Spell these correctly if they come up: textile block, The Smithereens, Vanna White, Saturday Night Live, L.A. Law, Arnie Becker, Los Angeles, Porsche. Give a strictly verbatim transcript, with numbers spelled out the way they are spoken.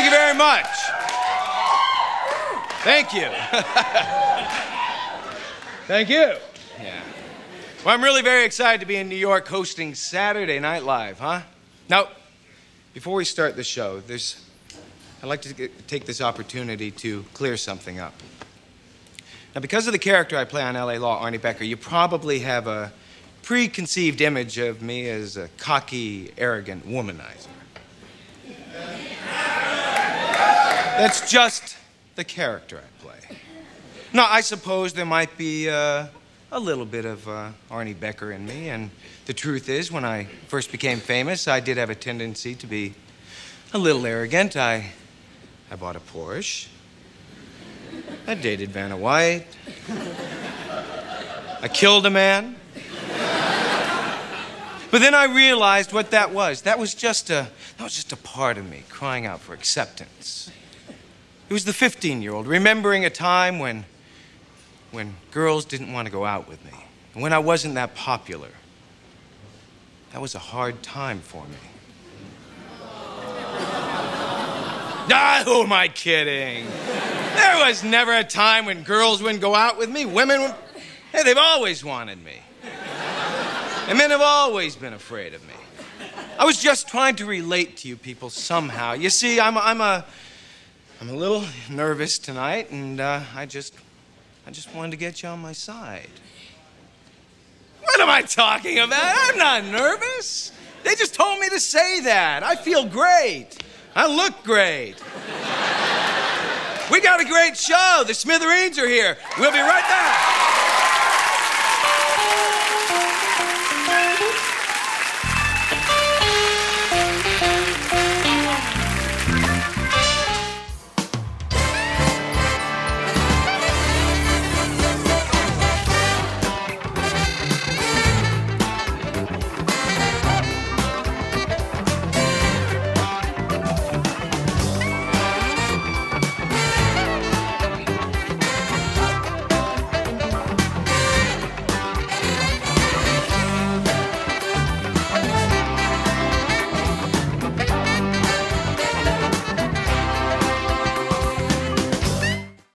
Thank you very much. Thank you. Thank you. Yeah. Well, I'm really very excited to be in New York hosting Saturday Night Live, huh? Now, before we start the show, there's, I'd like to get, take this opportunity to clear something up. Now, because of the character I play on L A. Law, Arnie Becker, you probably have a preconceived image of me as a cocky, arrogant womanizer. That's just the character I play. Now, I suppose there might be uh, a little bit of uh, Arnie Becker in me, and the truth is, when I first became famous, I did have a tendency to be a little arrogant. I, I bought a Porsche. I dated Vanna White. I killed a man. But then I realized what that was. That was just a, that was just a part of me crying out for acceptance. It was the fifteen-year-old remembering a time when, when girls didn't want to go out with me, and when I wasn't that popular. That was a hard time for me. Ah, who am I kidding? There was never a time when girls wouldn't go out with me. Women, would, hey, they've always wanted me. And men have always been afraid of me. I was just trying to relate to you people somehow. You see, I'm, I'm, a, I'm a little nervous tonight, and uh, I, just, I just wanted to get you on my side. What am I talking about? I'm not nervous. They just told me to say that. I feel great. I look great. We got a great show. The Smithereens are here. We'll be right back.